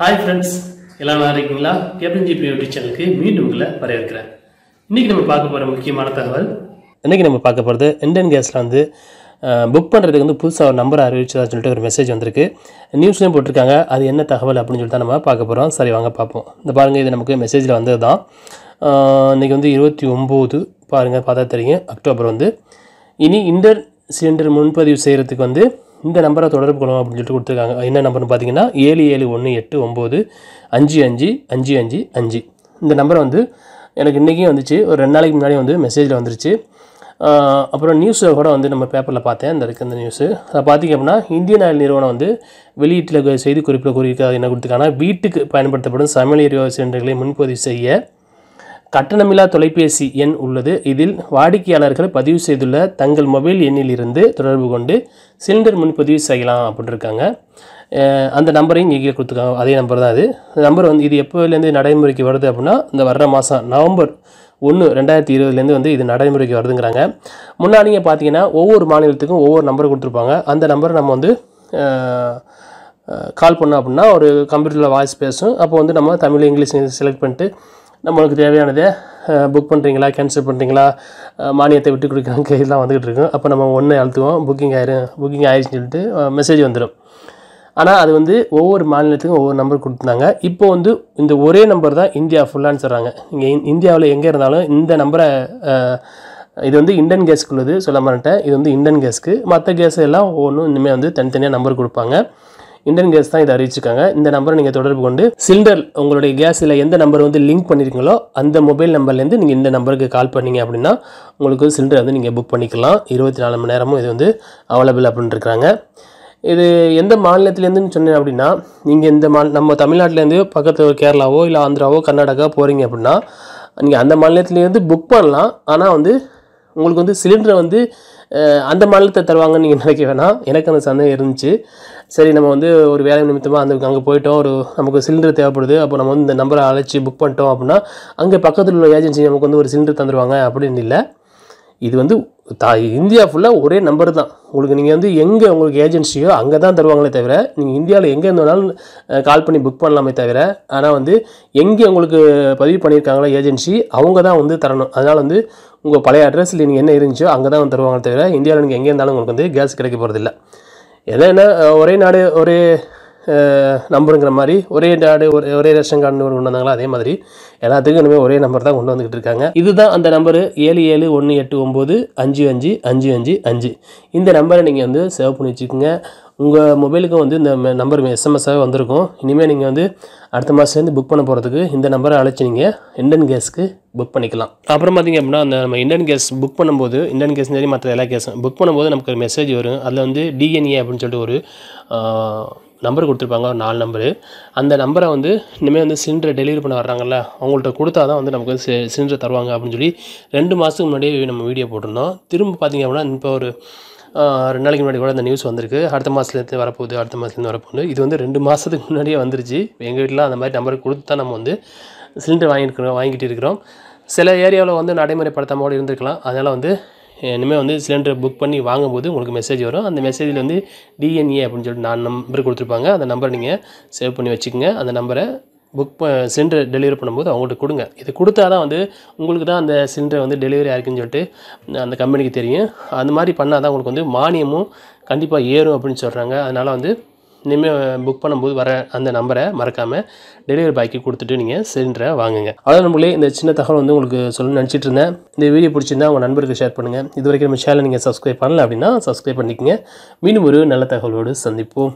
Hi friends, Elana Rigula, Captain GPO channel, Midula, Parekra. Nickname Pakaparam Kimartahal. A nickname Pakapar, the Indian Gasland, book Pandra Pulsa or number are reached as a message on the K. News name Putranga, Ariana Tahaval Apunjutana, Pakaparan, Sarivanga Papo. The Paranga Namaka message on the Da Nigundi Rutumbu, Paranga Pata, October on the Ini Inder Cylinder Munpa you say at the Konde. இந்த நம்பரை தொடர்பு கொள்ளலாம் அப்படி சொல்லிட்டு கொடுத்திருக்காங்க. என்ன நம்பர்னு பாத்தீங்கன்னா 7718955555. இந்த நம்பர் வந்து எனக்கு இன்னைக்கு வந்துச்சு. ஒரு 2 நாளைக்கு முன்னாடி வந்து மெசேஜ்ல வந்துருச்சு. அப்புறம் நியூஸ்ல கூட வந்து நம்ம பேப்பர்ல பார்த்தேன். அந்த இருக்க அந்த நியூஸ். அத பாத்தீங்க அப்படினா இந்தியன் ஆயில் நிறுவனம் வந்து வெளியீட்டுல செய்தி குறிப்புல கூறியிருக்காங்க. என்ன கொடுத்திருக்காங்கன்னா வீட்டுக்கு பயன்படுத்தப்படும் சமையல் எரிவாயு சிலிண்டர்களை முன்பதிவு செய்ய கட்டணமில்லா தொலைபேசி எண் உள்ளது. இதில் வாடிக்கையாளர்கள் பதிவு செய்துள்ள தங்கள் மொபைல் எண்ணிலிருந்து தொடர்பு கொண்டு சிலிண்டர் முன்பதிவு செய்யலாம் அப்படின்றாங்க. அந்த நம்பரையும் இங்கே கொடுத்துருக்காங்க. அதே நம்பர் தான் இது. நம்பர் வந்து இது எப்போல இருந்து நடைமுறைக்கு வருது அப்படினா இந்த வர்ற மாசம் நவம்பர் 1 2020ல இருந்து வந்து இது நடைமுறைக்கு வருதுங்கறாங்க. முன்னாடியே பாத்தீங்கன்னா ஒவ்வொரு மாநிலத்துக்கும் ஒவ்வொரு நம்பர் கொடுத்திருப்பாங்க. அந்த நம்பரை நம்ம வந்து கால் பண்ணோம் அப்படினா ஒரு கம்ப்யூட்டர்ல வாய்ஸ் பேசும். அப்போ வந்து நம்ம தமிழ் இங்கிலீஷ் செலக்ட் பண்ணிட்டு நமக்கு தேவையானதே புக் பண்றீங்களா கேன்சல் பண்றீங்களா மானியத்தை விட்டு குடுக்குறாங்க இதெல்லாம் வந்துட்டு இருக்கு. அப்ப நம்ம ஒண்ணே அழுத்துவோம் புக்கிங் ஆயிருச்சுன்னு சொல்லிட்டு மெசேஜ் வந்துரும். ஆனா அது வந்து ஒவ்வொரு மாநிலத்துக்கும் ஒவ்வொரு நம்பர் கொடுத்தாங்க. இப்போ வந்து இந்த ஒரே நம்பர் தான் இந்தியா ஃபுல்லான்னு சொல்றாங்க. நீங்க இந்தியாவுல எங்க இருந்தாலும் இந்த நம்பரை இது வந்து இந்தியன் கேஸ்க்கு உள்ளது சொல்ல மாட்டேன். இது வந்து இந்தியன் கேஸ்க்கு மத்த கேஸ் எல்லாம் ஒவ்வொரு இன்னமே வந்து தனித்தனியா நம்பர் கொடுப்பாங்க. இந்தியன் கேஸ் தான் இத அறிவிச்சிருக்காங்க. இந்த நம்பரை நீங்க தொடர்பு கொண்டு சிலிண்டர் உங்களுடைய கேஸ்ல எந்த நம்பர் வந்து லிங்க் பண்ணிருக்கீங்களோ அந்த மொபைல் நம்பர்ல இருந்து நீங்க இந்த நம்பருக்கு கால் பண்ணீங்க அப்படினா உங்களுக்கு சிலிண்டர் வந்து நீங்க புக் பண்ணிக்கலாம். 24 மணி நேரமும் இது வந்து அவேலபிள் அப்படினு இருக்காங்க. இது எந்த மாநிலத்துல இருந்துன்னு சொன்னீங்க அப்படினா நீங்க இந்த நம்ம தமிழ்நாட்டுல இருந்து பக்கத்துல கேரளாவோ இல்ல ஆந்திராவோ கர்நாடகா போறீங்க அப்படினா நீங்க அந்த மாநிலத்துல இருந்து புக் பண்ணலாம். ஆனா வந்து உங்களுக்கு வந்து சிலிண்டர் வந்து அந்த மாநிலத்தை தருவாங்க நீங்க நினைக்க வேணாம். எனக்கு அந்த சந்தேகம் இருந்துச்சு. சரி நம்ம வந்து ஒரு வேலை நிமித்தமா அங்க போய்ட்டோம் ஒரு நமக்கு சிலிண்டர் தேவைப்படுது. அப்ப நம்ம வந்து இந்த நம்பரை அழைச்சி புக் பண்ணிட்டோம் அப்படினா அங்க பக்கத்துல உள்ள ஏஜென்சி நமக்கு வந்து ஒரு சிலிண்டர் தந்துருவாங்க அப்படின இல்ல. இது வந்து இந்தியா ஃபுல்லா ஒரே நம்பர் தான். உங்களுக்கு நீங்க வந்து எங்க உங்களுக்கு ஏஜென்சியோ அங்க தான் தருவாங்களே தவிர நீங்க இந்தியால எங்க இருந்தாலும் கால் பண்ணி புக் பண்ணலாமே தவிர ஆனா வந்து எங்க உங்களுக்கு பதிவு பண்ணிருக்காங்களோ ஏஜென்சி அவங்க தான் வந்து தரணும். அதனால வந்து உங்க பழைய அட்ரஸ்ல நீங்க என்ன இருந்துச்சோ அங்க தான் தருவாங்களே தவிர இந்தியால நீங்க எங்க இருந்தாலும் உங்களுக்கு வந்து கேஸ் கிடைக்க போறது இல்ல. ஏன்னா ஒரே நாடு ஒரே நம்பர்ங்கற மாதிரி ஒரே நாடு ஒரே ரேஷன் கார்டு கொண்டு வந்தாங்களா அதே மாதிரி எல்லாத்துக்கும் நம்ம ஒரே நம்பர் தான் கொண்டு வந்துட்டு இருக்காங்க. இதுதான் அந்த நம்பர் 7718955555. இந்த நம்பரை நீங்க வந்து சேவ் பண்ணி வச்சுக்கங்க. உங்க மொபைலுக்கு வந்து இந்த நம்பர் SMS ஆவே வந்திருக்கும். இனிமே நீங்க வந்து அடுத்த மாசத்துல இருந்து புக் பண்ண போறதுக்கு இந்த நம்பரை அழைச்சு நீங்க இந்தியன் கேஸ்க்கு புக் பண்ணிக்கலாம். அப்புறம் பாத்தீங்க அப்படினா நம்ம இந்தியன் கேஸ் புக் பண்ணும்போது இந்தியன் கேஸ் சரி மற்ற எல்லா கேஸும் புக் பண்ணும்போது நமக்கு ஒரு மெசேஜ் வரும். அதுல வந்து DNA அப்படினு சொல்லிட்டு ஒரு நம்பர் கொடுத்திருப்பாங்க. 4 நம்பர். அந்த நம்பரை வந்து இன்னமே வந்து சிலிண்டர் டெலிவரி பண்ண வர்றாங்கல்ல அவங்கள்ட்ட கொடுத்தா தான் வந்து நமக்கு சிலிண்டர் தருவாங்க அப்படினு சொல்லி 2 மாசத்துக்கு முன்னாடியே நம்ம வீடியோ போட்டுறோம். திரும்ப பாத்தீங்க அப்படினா இப்போ ஒரு 2 நாளைக்கு முன்னாடி கூட அந்த நியூஸ் வந்திருக்கு. அடுத்த மாசத்துல இருந்து வரப்போகுது. இது வந்து 2 மாசத்துக்கு முன்னாடியே வந்துருச்சு. எங்க வீட்ல அந்த மாதிரி நம்பர் கொடுத்தா நம்ம வந்து சிலிண்டர் வாங்கிட்டு இருக்கோம். சில ஏரியாவுல வந்து நடைமுறைப்படுத்தாம கூட இருந்திருக்கலாம். அதனால வந்து இனிமே வந்து சிலிண்டர் புக் பண்ணி வாங்கும்போது உங்களுக்கு மெசேஜ் வரும். அந்த மெசேஜ்ல வந்து DNA அப்படினு சொல்லிட்டு 4 நம்பர் கொடுத்திருப்பாங்க. அந்த நம்பர் நீங்க சேவ் பண்ணி வச்சுக்கங்க. அந்த நம்பரை சிலிண்டர் டெலிவரி பண்ணும்போது அவங்களுக்கு கொடுங்க. இது கொடுத்தா தான் வந்து உங்களுக்கு தான் அந்த சிலிண்டர் வந்து டெலிவரி ஆயிருக்குன்னு சொல்லிட்டு அந்த கம்பெனிக்கு தெரியும். அந்த மாதிரி பண்ணாதான் உங்களுக்கு வந்து மானியமும் கண்டிப்பா ஏறும் அப்படினு சொல்றாங்க. அதனால வந்து இனிமே புக் பண்ணும்போது வர அந்த நம்பரை மறக்காம டெலிவரி பாய்க்கு கொடுத்துட்டு நீங்க சிலிண்டரை வாங்குங்க. அதாவது நம்மளே இந்த சின்ன தகவல் வந்து உங்களுக்கு சொல்லணும்னு நினைச்சிட்டு இருந்தேன். இந்த வீடியோ பிடிச்சிருந்தா உங்க நண்பருக்கு ஷேர் பண்ணுங்க. இதுவரைக்கும் நம்ம சேனலை நீங்க சப்ஸ்கிரைப் பண்ணல அப்படினா சப்ஸ்கிரைப் பண்ணிக்கங்க. மீண்டும் ஒரு நல்ல தகவலோடு சந்திப்போம்.